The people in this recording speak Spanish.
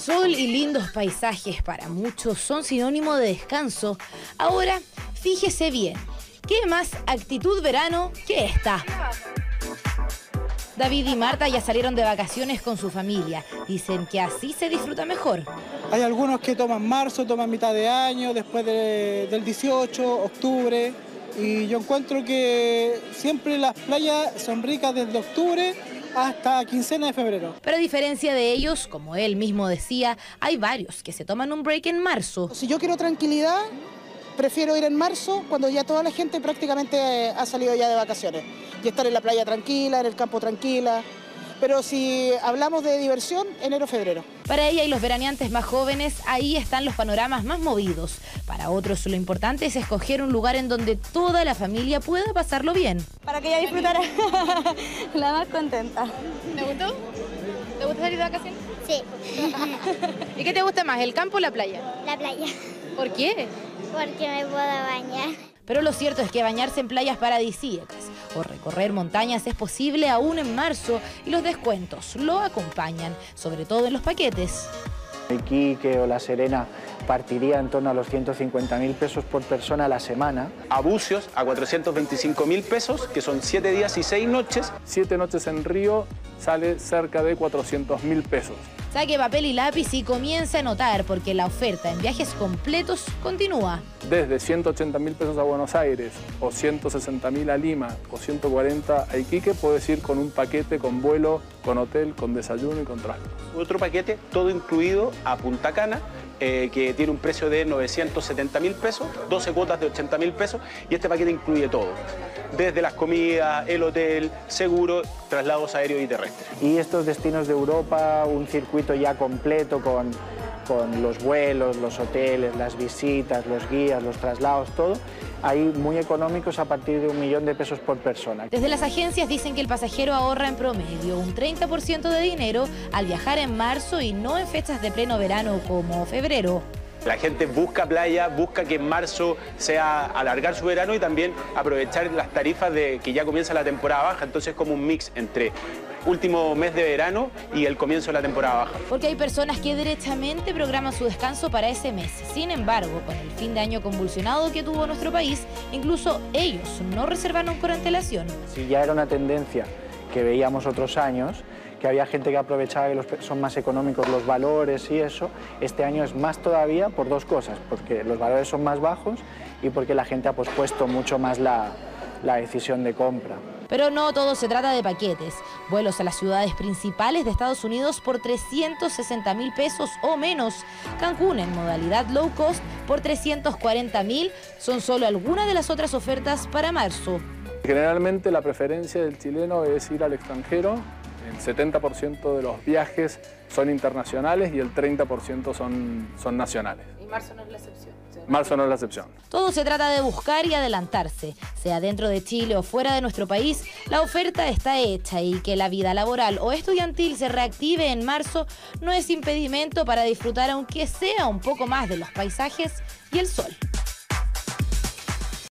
Sol y lindos paisajes para muchos son sinónimo de descanso. Ahora, fíjese bien, ¿qué más actitud verano que esta? David y Marta ya salieron de vacaciones con su familia. Dicen que así se disfruta mejor. Hay algunos que toman marzo, toman mitad de año, después del 18, octubre. Y yo encuentro que siempre las playas son ricas desde octubre hasta quincena de febrero. Pero a diferencia de ellos, como él mismo decía, hay varios que se toman un break en marzo. Si yo quiero tranquilidad, prefiero ir en marzo, cuando ya toda la gente prácticamente ha salido ya de vacaciones. Y estar en la playa tranquila, en el campo tranquila. Pero si hablamos de diversión, enero-febrero. Para ella y los veraneantes más jóvenes, ahí están los panoramas más movidos. Para otros, lo importante es escoger un lugar en donde toda la familia pueda pasarlo bien. Para que ella disfrutara la más contenta. ¿Te gustó? ¿Te gusta salir de vacaciones? Sí. ¿Y qué te gusta más, el campo o la playa? La playa. ¿Por qué? Porque me puedo bañar. Pero lo cierto es que bañarse en playas paradisíacas o recorrer montañas es posible aún en marzo y los descuentos lo acompañan, sobre todo en los paquetes. Iquique o La Serena partiría en torno a los 150.000 pesos por persona a la semana. A Bucios a 425.000 pesos, que son 7 días y 6 noches. 7 noches en Río sale cerca de 400.000 pesos. Saque papel y lápiz y comienza a anotar, porque la oferta en viajes completos continúa. Desde 180.000 pesos a Buenos Aires, o 160.000 a Lima, o 140 a Iquique, puedes ir con un paquete, con vuelo, con hotel, con desayuno y con transporte. Otro paquete, todo incluido, a Punta Cana, que tiene un precio de 970.000 pesos, 12 cuotas de 80.000 pesos, y este paquete incluye todo. Desde las comidas, el hotel, seguro, traslados aéreos y terrestres. Y estos destinos de Europa, un circuito ya completo con los vuelos, los hoteles, las visitas, los guías, los traslados, todo, ahí muy económicos a partir de 1.000.000 de pesos por persona. Desde las agencias dicen que el pasajero ahorra en promedio un 30% de dinero al viajar en marzo y no en fechas de pleno verano como febrero. La gente busca playa, busca que en marzo sea alargar su verano y también aprovechar las tarifas de que ya comienza la temporada baja, entonces como un mix entre último mes de verano y el comienzo de la temporada baja. Porque hay personas que derechamente programan su descanso para ese mes. Sin embargo, con el fin de año convulsionado que tuvo nuestro país, incluso ellos no reservaron con antelación. Si ya era una tendencia que veíamos otros años, que había gente que aprovechaba que son más económicos los valores y eso, este año es más todavía por dos cosas, porque los valores son más bajos y porque la gente ha pospuesto mucho más la decisión de compra. Pero no todo se trata de paquetes. Vuelos a las ciudades principales de Estados Unidos por 360.000 pesos o menos. Cancún en modalidad low cost por 340.000 son solo algunas de las otras ofertas para marzo. Generalmente la preferencia del chileno es ir al extranjero. El 70% de los viajes son internacionales y el 30% son nacionales. Y marzo no es la excepción. Marzo no es la excepción. Todo se trata de buscar y adelantarse. Sea dentro de Chile o fuera de nuestro país, la oferta está hecha y que la vida laboral o estudiantil se reactive en marzo no es impedimento para disfrutar, aunque sea un poco más, de los paisajes y el sol.